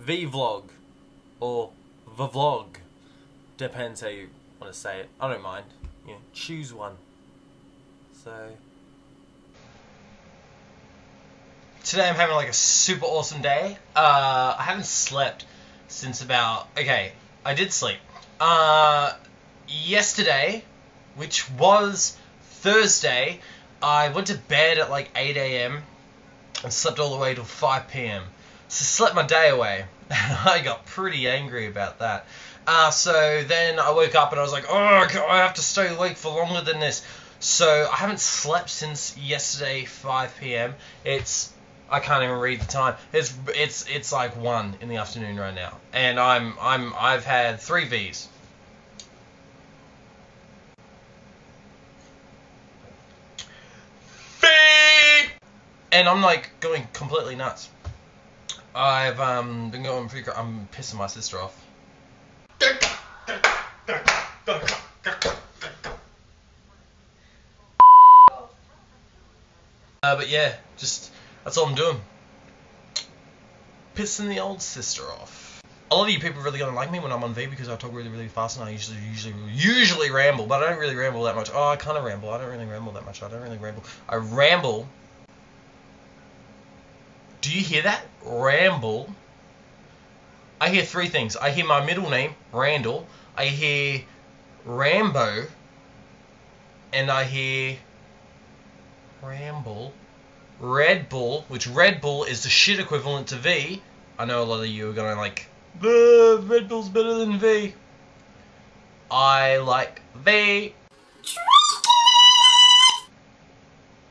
V-Vlog, or V-Vlog, depends how you want to say it, I don't mind, you know, choose one. So today I'm having like a super awesome day. I haven't slept since about, okay, I did sleep, yesterday, which was Thursday. I went to bed at like 8 AM and slept all the way till 5 PM. So slept my day away. I got pretty angry about that. So then I woke up and I was like, oh God, I have to stay awake for longer than this. So I haven't slept since yesterday 5 PM. It's, I can't even read the time. It's like 1 in the afternoon right now, and I've had 3 Vs. And I'm like going completely nuts. I've been going pretty crazy. I'm pissing my sister off. But yeah, just that's all I'm doing. Pissing the old sister off. A lot of you people really don't like me when I'm on V because I talk really fast, and I usually ramble, but I don't really ramble that much. Oh, I kind of ramble. I don't really ramble that much. I don't really ramble. I ramble. Do you hear that? Ramble. I hear 3 things. I hear my middle name, Randall. I hear Rambo. And I hear ramble. Red Bull, which Red Bull is the shit equivalent to V. I know a lot of you are going like, Red Bull's better than V. I like V.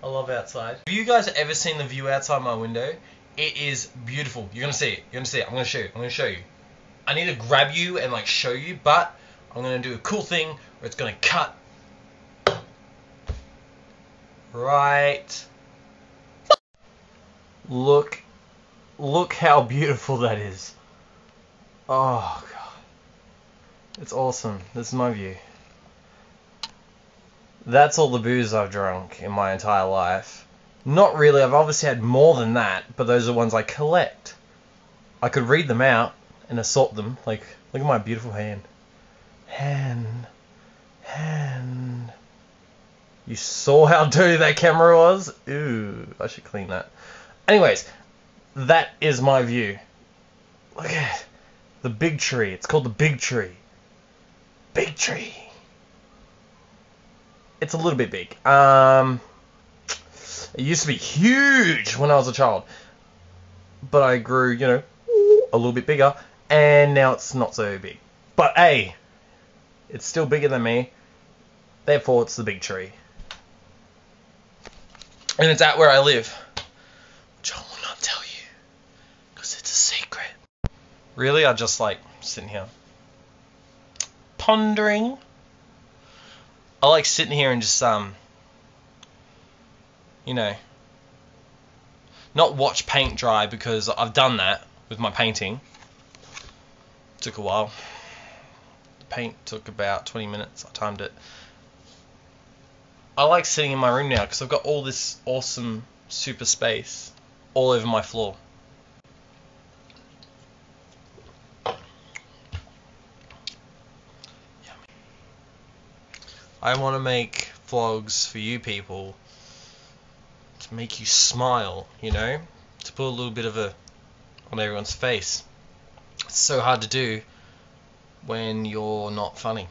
I love outside. Have you guys ever seen the view outside my window? It is beautiful. You're gonna see it. You're gonna see it. I'm gonna show you. I'm gonna show you. I need to grab you and like show you, but I'm gonna do a cool thing where it's gonna cut right. Look how beautiful that is. Oh God, it's awesome. This is my view. That's all the booze I've drunk in my entire life. Not really, I've obviously had more than that, but those are the ones I collect. I could read them out and assort them. Like, look at my beautiful hand. Hand. You saw how dirty that camera was? Ooh, I should clean that. Anyways, that is my view. Look at the big tree. It's called the big tree. Big tree. It's a little bit big. It used to be huge when I was a child, but I grew, you know, a little bit bigger, and now it's not so big. But hey, it's still bigger than me, therefore it's the big tree. And it's at where I live, which I will not tell you, because it's a secret. Really, I just like sitting here, pondering. I like sitting here and just, you know, not watch paint dry, because I've done that with my painting. It took a while. The paint took about 20 minutes. I timed it. I like sitting in my room now because I've got all this awesome super space all over my floor. I want to make vlogs for you people to make you smile, you know, to put a little bit of a on everyone's face. It's so hard to do when you're not funny.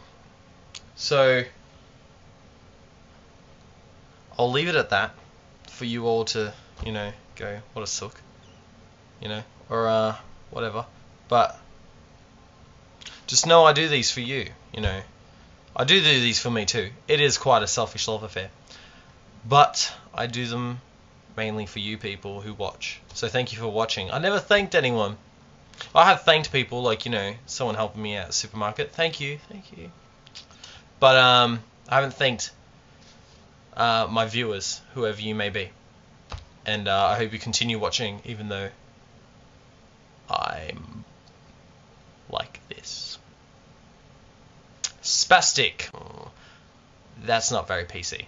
So I'll leave it at that for you all to, you know, go, what a sook, you know, or whatever. But just know I do these for you, you know. I do these for me too. It is quite a selfish love affair. But I do them mainly for you people who watch. So thank you for watching. I never thanked anyone. I have thanked people, like, you know, someone helping me out at the supermarket. Thank you, thank you. But I haven't thanked my viewers, whoever you may be. And I hope you continue watching, even though I'm like this. Spastic. That's not very PC.